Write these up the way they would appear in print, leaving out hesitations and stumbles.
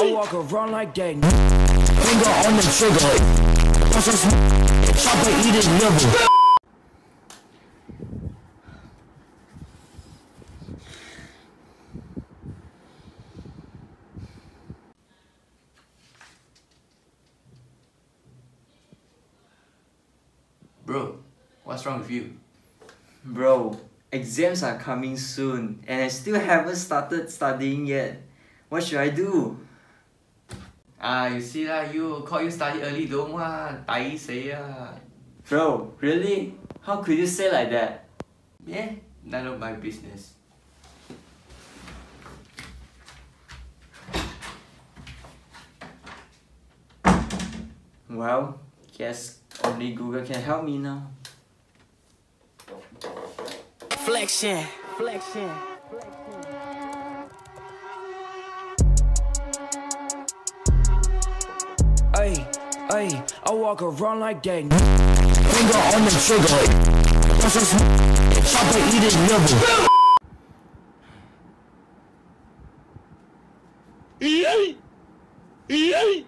I walk around like that. Finger on the trigger. Chopper eat his liver. Bro, what's wrong with you? Bro, exams are coming soon and I still haven't started studying yet. What should I do? Ah, you see lah, you call you study early don't want. Bro, really? How could you say like that? Yeah, none of my business. Well, guess only Google can help me now. Flexion, flexion, flexion. Hey, hey, I walk around like that. Finger on the trigger. Chopper eat his liver. Yay! Yay!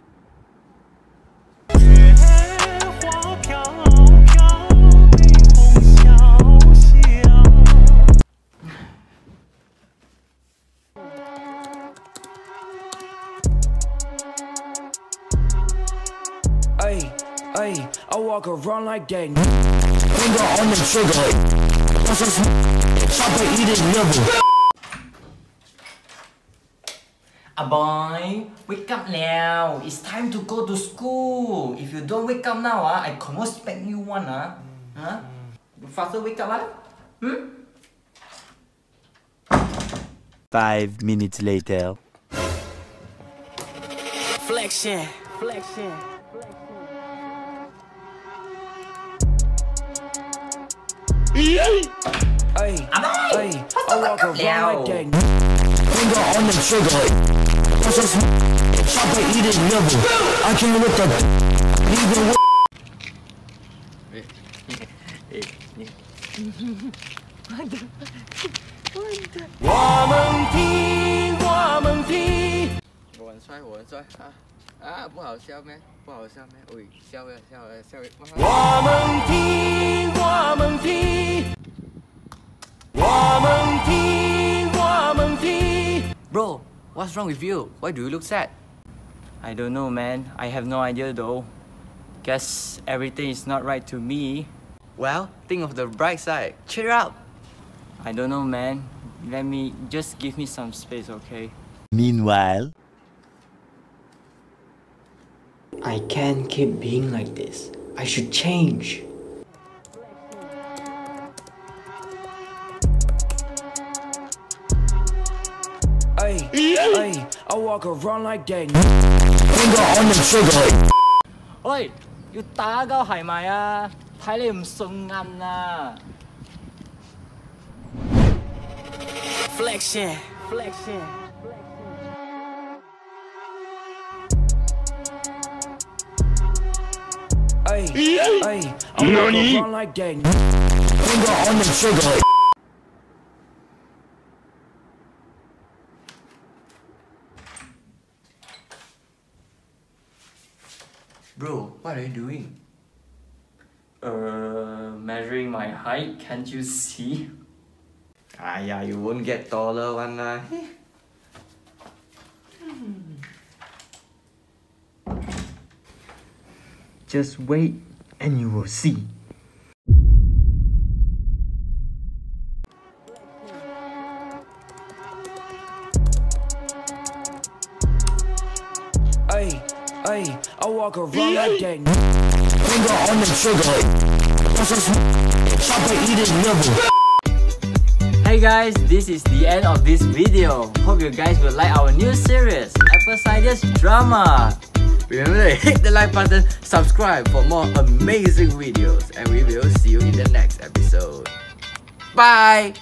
Hey, hey, I walk around like that. Finger on the trigger. Chopper eat his liver. Ah boy, wake up now. It's time to go to school. If you don't wake up now, I can almost spank you one. Huh? Faster wake up, Hmm? 5 minutes later. Flexion, flexion. Hey, hey, I walk around like that. Finger on the trigger. Chopper eat his liver. I came with the Bro, what's wrong with you? Why do you look sad? I don't know, man. I have no idea though. Guess everything is not right to me. Well, think of the bright side. Cheer up! I don't know, man. Just give me some space, okay? Meanwhile, I can't keep being like this. I should change. Hey, hey, I walk around like that. Finger on the trigger. Oi, you 打交係咪啊？睇你唔順眼啊 ！Flexion, flexion. Hey, hey, I walk around like that. Finger on the trigger. Bro, what are you doing? Measuring my height, can't you see? Ah yeah, you won't get taller one lah. Just wait and you will see. Hey. Hey, I walk around like that. Finger on the trigger. Chopper eat his liver. Hey guys, this is the end of this video. Hope you guys will like our new series, Apple Scideas Drama. Remember to hit the like button, subscribe for more amazing videos, and we will see you in the next episode. Bye!